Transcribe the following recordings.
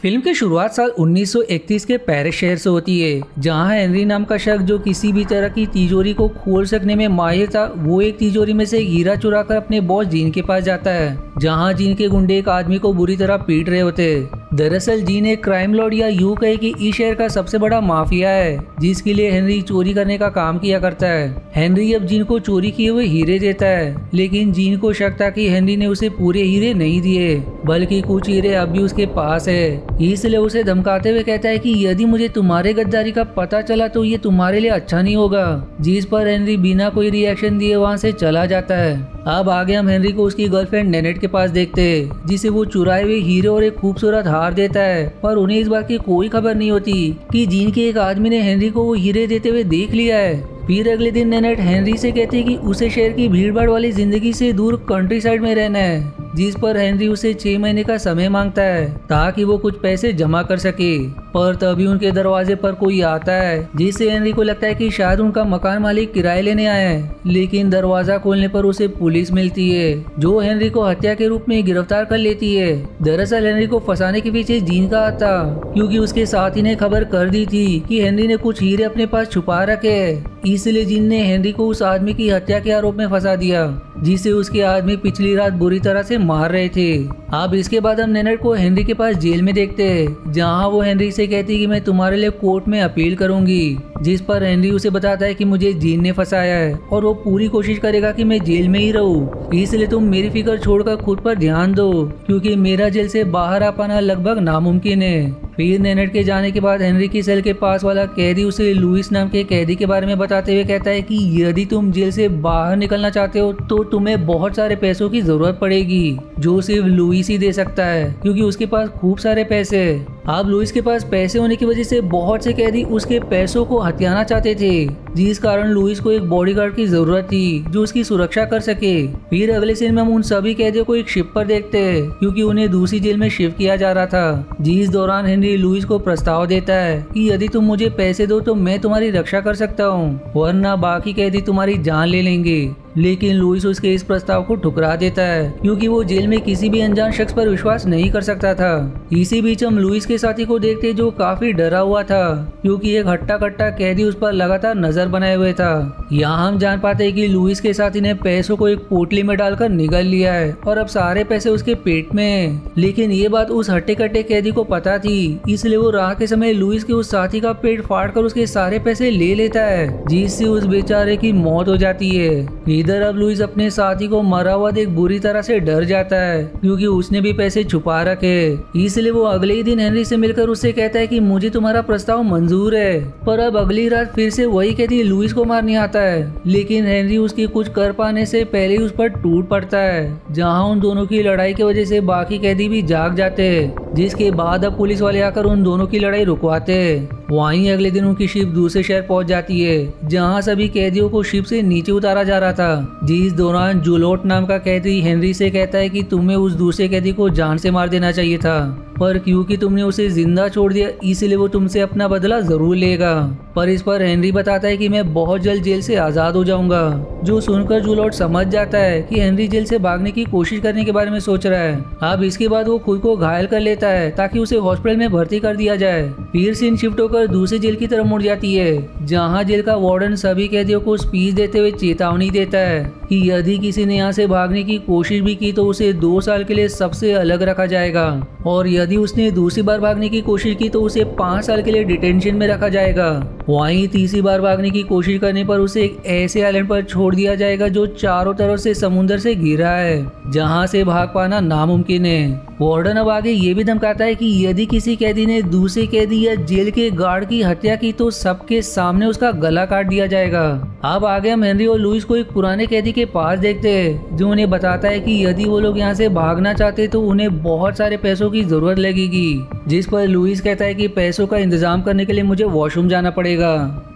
Film की शुरुआत साल 1931 के पेरिस शहर से होती है, जहां हेनरी नाम का शख्स जो किसी भी तरह की तिजोरी को खोल सकने में माहिर था, वो एक तिजोरी में से हीरा चुराकर अपने बॉस जीन के पास जाता है, जहां जीन के गुंडे एक आदमी को बुरी तरह पीट रहे होते हैं। दरअसल जीन एक क्राइम लॉर्ड या यूं कहे कि इस शहर का सबसे बड़ा माफिया है, जिसके लिए हेनरी चोरी करने का काम किया करता है। हेनरी अब जीन को चोरी किए हुए हीरे देता है, लेकिन जीन को शक था कि हेनरी ने उसे पूरे हीरे नहीं दिए, बल्कि कुछ हीरे अब भी उसके पास है। इसलिए उसे धमकाते हुए कहता है कि यदि मुझे तुम्हारे गद्दारी का पता चला तो ये तुम्हारे लिए अच्छा नहीं होगा, जिस पर हेनरी बिना कोई रिएक्शन दिए वहाँ से चला जाता है। अब आगे हम हेनरी को उसकी गर्लफ्रेंड नेनेट के पास देखते हैं, जिसे वो चुराए हुए हीरे और एक खूबसूरत हार देता है, पर उन्हें इस बात की कोई खबर नहीं होती कि जीन के एक आदमी ने हेनरी को वो हीरे देते हुए देख लिया है। फिर अगले दिन नेनेट हेनरी से कहती है कि उसे शहर की भीड़भाड़ वाली जिंदगी से दूर कंट्री साइड में रहना है, जिस पर हेनरी उसे 6 महीने का समय मांगता है ताकि वो कुछ पैसे जमा कर सके। पर तभी उनके दरवाजे पर कोई आता है, जिससे हेनरी को लगता है कि शायद उनका मकान मालिक किराए लेने आया है, लेकिन दरवाजा खोलने पर उसे पुलिस मिलती है, जो हेनरी को हत्या के रूप में गिरफ्तार कर लेती है। दरअसल हेनरी को फंसाने के पीछे जीन का आता, क्योंकि उसके साथी ने खबर कर दी थी कि हेनरी ने कुछ हीरे अपने पास छुपा रखे है, इसलिए जीन ने हेनरी को उस आदमी की हत्या के आरोप में फंसा दिया, जिसे उसके आदमी पिछली रात बुरी तरह से मार रहे थे। अब इसके बाद हम नेनेट को हेनरी के पास जेल में देखते हैं, जहां वो हेनरी से कहती है कि मैं तुम्हारे लिए कोर्ट में अपील करूंगी, जिस पर हेनरी उसे बताता है कि मुझे जीन ने फंसाया है और वो पूरी कोशिश करेगा कि मैं जेल में ही रहूं, इसलिए तुम मेरी फिक्र छोड़कर खुद पर ध्यान दो, क्योंकि मेरा जेल से बाहर आ पाना लगभग नामुमकिन है। फिर नेनेट के जाने के बाद हेनरी की सेल के पास वाला कैदी उसे लुइस नाम के कैदी के बारे में बताते हुए कहता है कि यदि तुम जेल से बाहर निकलना चाहते हो तो तुम्हें बहुत सारे पैसों की जरूरत पड़ेगी, जो सिर्फ लुइस ही दे सकता है, क्योंकि उसके पास खूब सारे पैसे है। अब लुइस के पास पैसे होने की वजह से बहुत से कैदी उसके पैसों को हथियाना चाहते थे, जिस कारण लुइस को एक बॉडीगार्ड की जरूरत थी जो उसकी सुरक्षा कर सके। फिर अगले सीन में हम उन सभी कैदियों को एक शिप पर देखते हैं, क्योंकि उन्हें दूसरी जेल में शिफ्ट किया जा रहा था, जिस दौरान हेनरी लुइस को प्रस्ताव देता है कि यदि तुम मुझे पैसे दो तो मैं तुम्हारी रक्षा कर सकता हूँ, वरना बाकी कैदी तुम्हारी जान ले लेंगे। लेकिन लुइस उसके इस प्रस्ताव को ठुकरा देता है, क्योंकि वो जेल में किसी भी अनजान शख्स पर विश्वास नहीं कर सकता था। इसी बीच हम लुइस के साथी को देखते जो काफी डरा हुआ था, क्योंकि एक हट्टा कट्टा कैदी उस पर लगातार नजर बनाए हुए था। यहाँ हम जान पाते हैं कि लुइस के साथी ने पैसों को एक पोटली में डालकर निगल लिया है और अब सारे पैसे उसके पेट में है, लेकिन ये बात उस हट्टे कट्टे कैदी को पता थी, इसलिए वो राह के समय लुइस के उस साथी का पेट फाड़ कर उसके सारे पैसे ले लेता है, जिससे उस बेचारे की मौत हो जाती है। इधर अब लुइस अपने साथी को मरा हुआ देख बुरी तरह से डर जाता है, क्योंकि उसने भी पैसे छुपा रखे, इसलिए वो अगले ही दिन हेनरी से मिलकर उससे कहता है कि मुझे तुम्हारा प्रस्ताव मंजूर है। पर अब अगली रात फिर से वही कैदी लुइस को मारने आता है, लेकिन हेनरी उसकी कुछ कर पाने से पहले ही उस पर टूट पड़ता है, जहाँ उन दोनों की लड़ाई की वजह से बाकी कैदी भी जाग जाते है, जिसके बाद अब पुलिस वाले आकर उन दोनों की लड़ाई रुकवाते हैं। वहीं अगले दिन उनकी शिप दूसरे शहर पहुंच जाती है, जहां सभी कैदियों को शिप से नीचे उतारा जा रहा था, जिस दौरान जुलोट नाम का कैदी हेनरी से कहता है कि तुम्हें उस दूसरे कैदी को जान से मार देना चाहिए था, पर क्योंकि तुमने उसे जिंदा छोड़ दिया इसलिए वो तुमसे अपना बदला जरूर लेगा। पर इस पर हेनरी बताता है कि मैं बहुत जल्द जेल से आज़ाद हो जाऊंगा, जो सुनकर जुलोट समझ जाता है कि हेनरी जेल से भागने की कोशिश करने के बारे में सोच रहा है। अब इसके बाद वो खुद को घायल कर लेता है ताकि उसे हॉस्पिटल में भर्ती कर दिया जाए। फिर सीन शिफ्ट होकर दूसरी जेल की तरफ मुड़ जाती है, जहाँ जेल का वार्डन सभी कैदियों को स्पीच देते हुए चेतावनी देता है कि यदि किसी ने यहाँ से भागने की कोशिश भी की तो उसे 2 साल के लिए सबसे अलग रखा जाएगा, और यदि उसने दूसरी बार भागने की कोशिश की तो उसे 5 साल के लिए डिटेंशन में रखा जाएगा। वहीं तीसरी बार भागने की कोशिश करने पर उसे एक ऐसे आइलैंड पर छोड़ दिया जाएगा जो चारों तरफ से समुद्र से घिरा है, जहां से भाग पाना नामुमकिन है। वार्डन अब आगे ये भी धमकाता है कि यदि किसी कैदी ने दूसरे कैदी या जेल के गार्ड की हत्या की तो सबके सामने उसका गला काट दिया जाएगा। अब आगे हम हेनरी और लुइस को एक पुराने कैदी के पास देखते हैं, जो उन्हें बताता है कि यदि वो लोग यहाँ से भागना चाहते तो उन्हें बहुत सारे पैसों की जरूरत लगेगी, जिस पर लुइस कहता है कि पैसों का इंतजाम करने के लिए मुझे वॉशरूम जाना पड़ेगा,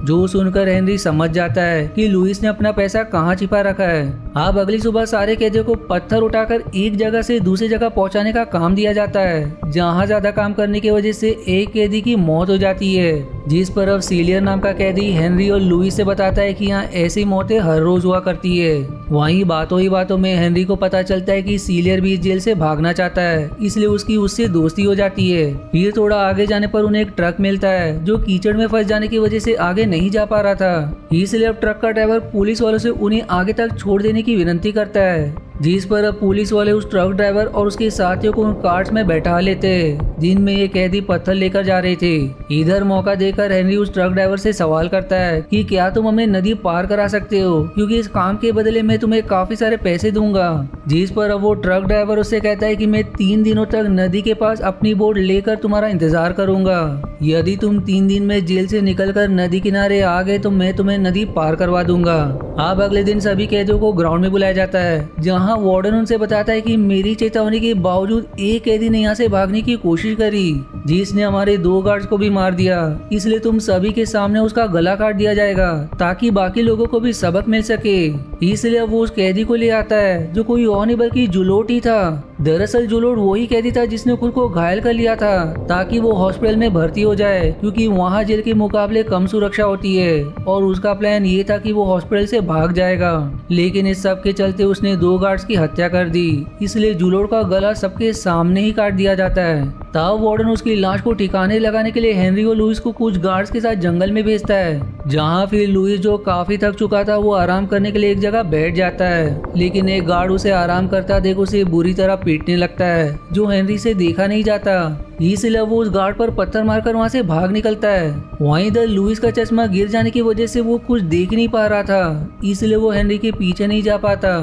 जो सुनकर हेनरी समझ जाता है कि लुइस ने अपना पैसा कहाँ छिपा रखा है। अब अगली सुबह सारे कैदियों को पत्थर उठाकर एक जगह से दूसरी जगह पहुँचाने का काम दिया जाता है, जहाँ ज्यादा काम करने की वजह से एक कैदी की मौत हो जाती है, जिस पर अब सीलियर नाम का कैदी हेनरी और लुइस से बताता है कि यहाँ ऐसी मौतें हर रोज हुआ करती है। वहीं बातों ही बातों में हेनरी को पता चलता है कि सीलियर भी जेल से भागना चाहता है, इसलिए उसकी उससे दोस्ती हो जाती है। फिर थोड़ा आगे जाने पर उन्हें एक ट्रक मिलता है जो कीचड़ में फंस जाने की वजह से आगे नहीं जा पा रहा था, इसलिए अब ट्रक का ड्राइवर पुलिस वालों से उन्हें आगे तक छोड़ देने की विनती करता है, जिस पर अब पुलिस वाले उस ट्रक ड्राइवर और उसके साथियों को उन कार्स में बैठा लेते जिनमें ये कैदी पत्थर लेकर जा रहे थे। इधर मौका देकर हेनरी उस ट्रक ड्राइवर से सवाल करता है कि क्या तुम हमें नदी पार करा सकते हो, क्योंकि इस काम के बदले मैं तुम्हें काफी सारे पैसे दूंगा। जिस पर अब वो ट्रक ड्राइवर उससे कहता है कि मैं 3 दिनों तक नदी के पास अपनी बोट लेकर तुम्हारा इंतजार करूंगा, यदि तुम 3 दिन में जेल से निकलकर नदी किनारे आ गए तो मैं तुम्हें नदी पार करवा दूंगा। अब अगले दिन सभी कैदियों को ग्राउंड में बुलाया जाता है, जहाँ वार्डन उनसे बताता है कि मेरी चेतावनी के बावजूद एक कैदी ने यहाँ से भागने की कोशिश करी, जिसने हमारे 2 गार्ड्स को भी मार दिया, इसलिए तुम सभी के सामने उसका गला काट दिया जाएगा ताकि बाकी लोगों को भी सबक मिल सके। इसलिए अब वो उस कैदी को ले आता है जो कोई और नहीं बल्कि जुलोट ही था। दरअसल जुलोट वही कैदी था जिसने खुद को घायल कर लिया था ताकि वो हॉस्पिटल में भर्ती हो जाए, क्योंकि वहाँ जेल के मुकाबले कम सुरक्षा होती है, और उसका प्लान ये था कि वो हॉस्पिटल से भाग जाएगा, लेकिन इस सब के चलते उसने 2 गार्ड्स की हत्या कर दी, इसलिए जुलोट का गला सबके सामने ही काट दिया जाता है। तब वार्डन उसकी लाश को ठिकाने लगाने के लिए हेनरी और लुइस को कुछ गार्ड्स के साथ जंगल में भेजता है, जहाँ फिर लुइस जो काफी थक चुका था वो आराम करने के लिए एक जगह बैठ जाता है, लेकिन एक गार्ड उसे आराम करता देख उसे बुरी तरह पीटने लगता है जो हेनरी से देखा नहीं जाता, इसलिए वो उस गार्ड पर पत्थर मारकर वहाँ से भाग निकलता है। वहीं इधर लुइस का चश्मा गिर जाने की वजह से वो कुछ देख नहीं पा रहा था, इसलिए वो हेनरी के पीछे नहीं जा पाता।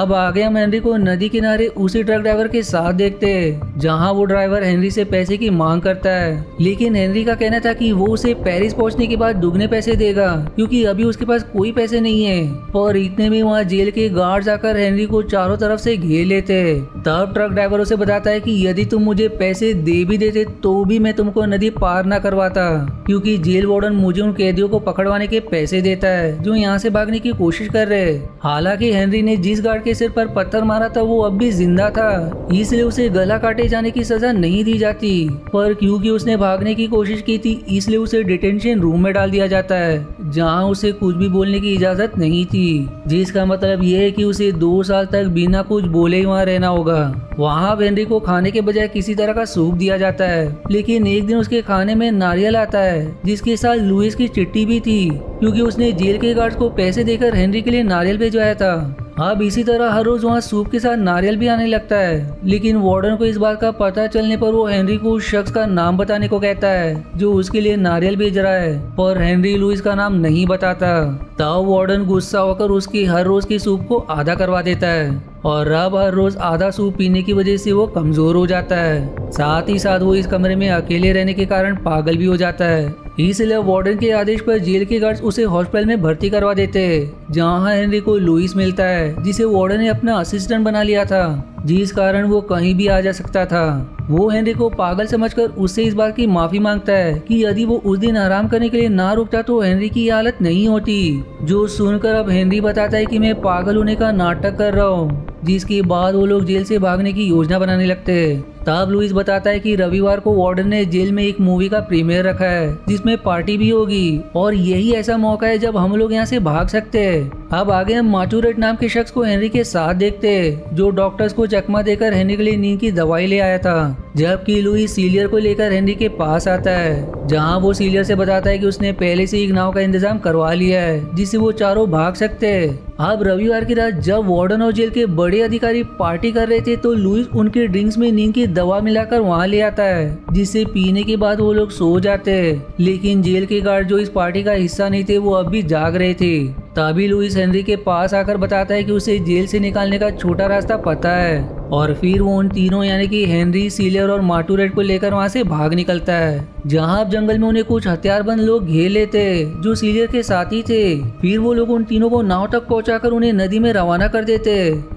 अब आगे हम हेनरी को नदी किनारे उसी ट्रक ड्राइवर के साथ देखते हैं, जहाँ वो ड्राइवर हेनरी से पैसे की मांग करता है, लेकिन हेनरी का कहना था कि वो उसे पेरिस पहुँचने के बाद दुगने पैसे देगा, क्योंकि अभी उसके पास कोई पैसे नहीं है। और इतने में वहाँ जेल के गार्ड आकर हेनरी को चारों तरफ से घेर लेते है। तब ट्रक ड्राइवर उसे बताता है कि यदि तुम मुझे पैसे दे भी देते तो भी मैं तुमको नदी पार ना करवाता, क्योंकि जेल वार्डन मुझे उन कैदियों को पकड़वाने के पैसे देता है जो यहाँ से भागने की कोशिश कर रहे। हालांकि हेनरी ने जिस गार्ड के सिर पर पत्थर मारा था वो अब भी जिंदा था, इसलिए उसे गला काटे जाने की सजा नहीं दी जाती, पर क्योंकि उसने भागने की कोशिश की थी इसलिए उसे डिटेंशन रूम में डाल दिया जाता है, जहाँ उसे कुछ भी बोलने की इजाजत नहीं थी, जिसका मतलब यह है कि उसे 2 साल तक बिना कुछ बोले ही वहाँ रहना होगा। वहाँ हेनरी को खाने के बजाय किसी तरह का सूप दिया जाता है, लेकिन एक दिन उसके खाने में नारियल आता है जिसके साथ लुइस की चिट्ठी भी थी, क्योंकि उसने जेल के गार्ड्स को पैसे देकर हेनरी के लिए नारियल भिजवाया था। अब इसी तरह हर रोज वहाँ सूप के साथ नारियल भी आने लगता है, लेकिन वार्डन को इस बात का पता चलने पर वो हेनरी को उस शख्स का नाम बताने को कहता है जो उसके लिए नारियल भेज रहा है, पर हेनरी लुइस का नाम नहीं बताता। तब वार्डन गुस्सा होकर उसकी हर रोज की सूप को आधा करवा देता है, और अब हर रोज आधा सूप पीने की वजह से वो कमजोर हो जाता है, साथ ही साथ वो इस कमरे में अकेले रहने के कारण पागल भी हो जाता है। इसलिए वार्डन के आदेश पर जेल के गार्ड्स उसे हॉस्पिटल में भर्ती करवा देते हैं, जहां हेनरी को लुइस मिलता है जिसे वार्डन ने अपना असिस्टेंट बना लिया था, जिस कारण वो कहीं भी आ जा सकता था। वो हेनरी को पागल समझकर उससे इस बात की माफी मांगता है कि यदि वो उस दिन आराम करने के लिए ना रुकता तो हेनरी की हालत नहीं होती, जो सुनकर अब हेनरी बताता है कि मैं पागल होने का नाटक कर रहा हूँ, जिसके बाद वो लोग जेल से भागने की योजना बनाने लगते हैं। तब लुइस बताता है कि रविवार को वार्डन ने जेल में एक मूवी का प्रीमियर रखा है जिसमें पार्टी भी होगी, और यही ऐसा मौका है जब हम लोग यहाँ से भाग सकते हैं। अब आगे हम माचूरेट नाम के शख्स को हेनरी के साथ देखते हैं, जो डॉक्टर्स को चकमा देकर हेनरी के लिए नींद की दवाई ले आया था, जबकि लुइस सीलियर को लेकर हेनरी के पास आता है, जहाँ वो सीलियर से बताता है कि उसने पहले से एक नाव का इंतजाम करवा लिया है जिससे वो चारों भाग सकते हैं। अब रविवार की रात जब वार्डन और जेल के बड़े अधिकारी पार्टी कर रहे थे तो लुइस उनके ड्रिंक्स में नींद की दवा मिलाकर वहाँ ले आता है, जिसे पीने के बाद वो लोग सो जाते हैं, लेकिन जेल के गार्ड जो इस पार्टी का हिस्सा नहीं थे वो अब भी जाग रहे थे। तभी लुइस हेनरी के पास आकर बताता है कि उसे जेल से निकालने का छोटा रास्ता पता है, और फिर वो उन तीनों यानी कि हेनरी, सीलियर और माटूरेट को लेकर वहाँ से भाग निकलता है, जहाँ अब जंगल में उन्हें कुछ हथियारबंद लोग घेर लेते जो सीलियर के साथी थे। फिर वो लोग उन तीनों को नाव तक पहुँचाकर उन्हें नदी में रवाना कर देते,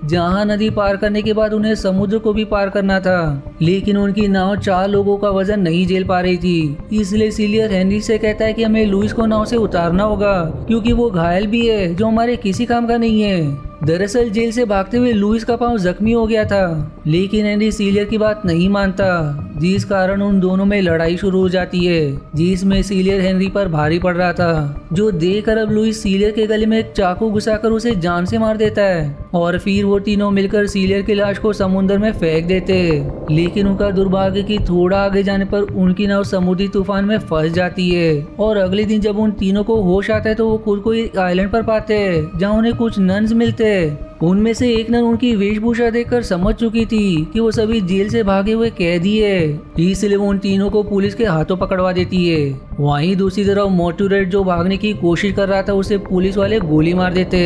जहाँ नदी पार करने के बाद उन्हें समुद्र को भी पार करना था, लेकिन उनकी नाव 4 लोगों का वजन नहीं झेल पा रही थी, इसलिए सीलियर हेनरी से कहता है कि हमें लुइस को नाव से उतारना होगा, क्योंकि वो घायल भी है जो हमारे किसी काम का नहीं है। दरअसल जेल से भागते हुए लुइस का पांव जख्मी हो गया था, लेकिन हेनरी सीलियर की बात नहीं मानता, जिस कारण उन दोनों में लड़ाई शुरू हो जाती है, जिसमें सीलियर हेनरी पर भारी पड़ रहा था, जो देखकर अब लुइस सीलियर के गले में एक चाकू घुसाकर उसे जान से मार देता है। और फिर वो तीनों मिलकर सीलियर की लाश को समुद्र में फेंक देते। लेकिन उनका दुर्भाग्य कि थोड़ा आगे जाने पर उनकी नाव समुद्री तूफान में फंस जाती है और अगले दिन जब उन तीनों को होश आता है तो वो खुद को एक आइलैंड पर पाते जहाँ उन्हें कुछ नन्स मिलते। उनमें से एक नन उनकी वेशभूषा देखकर समझ चुकी थी कि वो सभी जेल से भागे हुए कैदी हैं, इसलिए वो उन तीनों को पुलिस के हाथों पकड़वा देती है। वहीं दूसरी तरफ मोटूरेट जो भागने की कोशिश कर रहा था उसे पुलिस वाले गोली मार देते।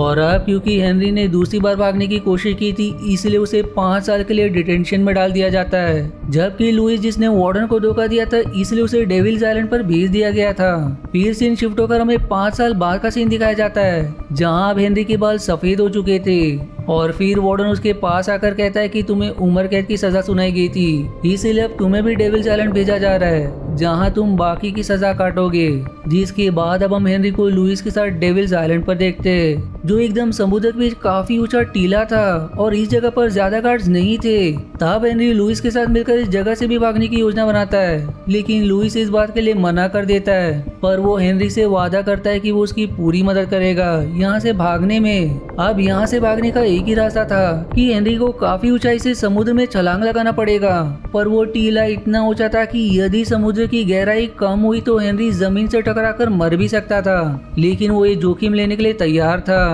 और अब क्योंकि हेनरी ने दूसरी बार भागने की कोशिश की थी इसलिए उसे 5 साल के लिए डिटेंशन में डाल दिया जाता है, जबकि लुइस जिसने वार्डन को धोखा दिया था इसलिए उसे डेविल्स आइलैंड पर भेज दिया गया था। फिर सीन शिफ्ट होकर हमें 5 साल बाद का सीन दिखाया जाता है जहाँ अब हेनरी के बाल सफेद हो चुके थे और फिर वार्डन उसके पास आकर कहता है कि तुम्हें उम्र कैद की सजा सुनाई गई थी, इसीलिए अब तुम्हें भी डेविल्स आइलैंड भेजा जा रहा है जहां तुम बाकी की सजा काटोगे। जिसके बाद अब हम हेनरी को लुइस के साथ डेविल्स आइलैंड पर देखते हैं जो एकदम समुद्र के बीच काफी ऊंचा टीला था और इस जगह पर ज्यादा गार्ड्स नहीं थे। तब हेनरी लुइस के साथ मिलकर इस जगह से भी भागने की योजना बनाता है लेकिन लुइस इस बात के लिए मना कर देता है, पर वो हेनरी से वादा करता है कि वो उसकी पूरी मदद करेगा यहाँ से भागने में। अब यहाँ से भागने का एक ही रास्ता था कि हेनरी को काफी ऊंचाई से समुद्र में छलांग लगाना पड़ेगा, पर वो टीला इतना ऊंचा था कि यदि समुद्र की गहराई कम हुई तो हेनरी जमीन से टकराकर मर भी सकता था, लेकिन वो ये जोखिम लेने के लिए तैयार था।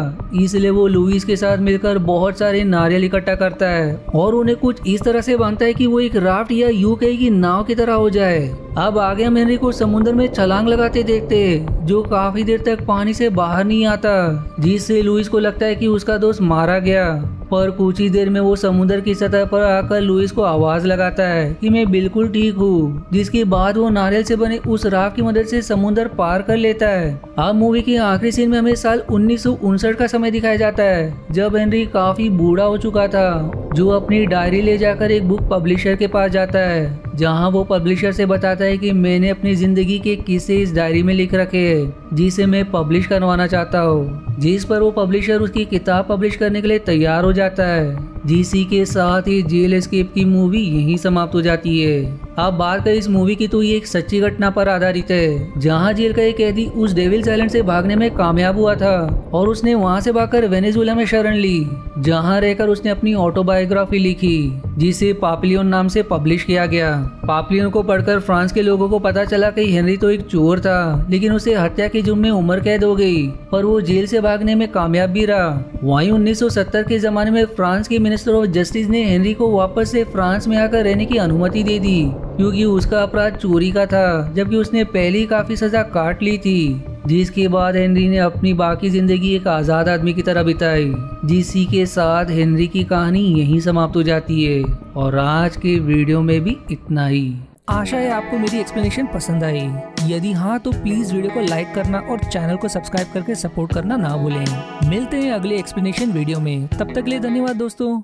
इसलिए वो लुइस के साथ मिलकर बहुत सारे नारियल इकट्ठा करता है और उन्हें कुछ इस तरह से बांधता है कि वो एक राफ्ट या यूं कहीं की नाव की तरह हो जाए। अब आगे हम हेनरी को समुद्र में छलांग लगाते देखते जो काफी देर तक पानी से बाहर नहीं आता, जिससे लुइस को लगता है कि उसका दोस्त मारा गया। पर कुछ ही देर में वो समुद्र की सतह पर आकर लुइस को आवाज लगाता है कि मैं बिल्कुल ठीक हूँ, जिसके बाद वो नारियल से बने उस राफ्ट की मदद से समुद्र पार कर लेता है। अब मूवी के आखिरी सीन में हमें साल 1959 का समय दिखाया जाता है जब हेनरी काफी बूढ़ा हो चुका था, जो अपनी डायरी ले जाकर एक बुक पब्लिशर के पास जाता है जहाँ वो पब्लिशर से बताता है कि मैंने अपनी जिंदगी के किस्से इस डायरी में लिख रखे हैं जिसे मैं पब्लिश करवाना चाहता हूँ, जिस पर वो पब्लिशर उसकी किताब पब्लिश करने के लिए तैयार हो जाता है। जिसी के साथ ये जेल एस्केप की मूवी यहीं समाप्त हो जाती है। अब बात करें इस मूवी की तो ये एक सच्ची घटना पर आधारित है जहाँ जेल का एक कैदी उस डेविल्स आइलैंड से भागने में कामयाब हुआ था और उसने वहाँ से भागकर वेनेजुएला में शरण ली जहाँ रहकर उसने अपनी ऑटोबायोग्राफी लिखी जिसे पापलियन नाम से पब्लिश किया गया। पापलियन को पढ़कर फ्रांस के लोगों को पता चला कि हेनरी तो एक चोर था, लेकिन उसे हत्या के जुर्म में उम्र कैद हो गई, पर वो जेल से भागने में कामयाब भी रहा। वहीं 1970 के जमाने में फ्रांस के मिनिस्टर ऑफ जस्टिस ने हेनरी को वापस से फ्रांस में आकर रहने की अनुमति दे दी क्योंकि उसका अपराध चोरी का था, जबकि उसने पहले ही काफी सजा काट ली थी। जिसके बाद हेनरी ने अपनी बाकी जिंदगी एक आज़ाद आदमी की तरह बिताई। जिसी के साथ हेनरी की कहानी यहीं समाप्त हो जाती है और आज के वीडियो में भी इतना ही। आशा है आपको मेरी एक्सप्लेनेशन पसंद आई, यदि हाँ तो प्लीज वीडियो को लाइक करना और चैनल को सब्सक्राइब करके सपोर्ट करना ना भूलें। मिलते हैं अगले एक्सप्लेनेशन वीडियो में, तब तक के लिए धन्यवाद दोस्तों।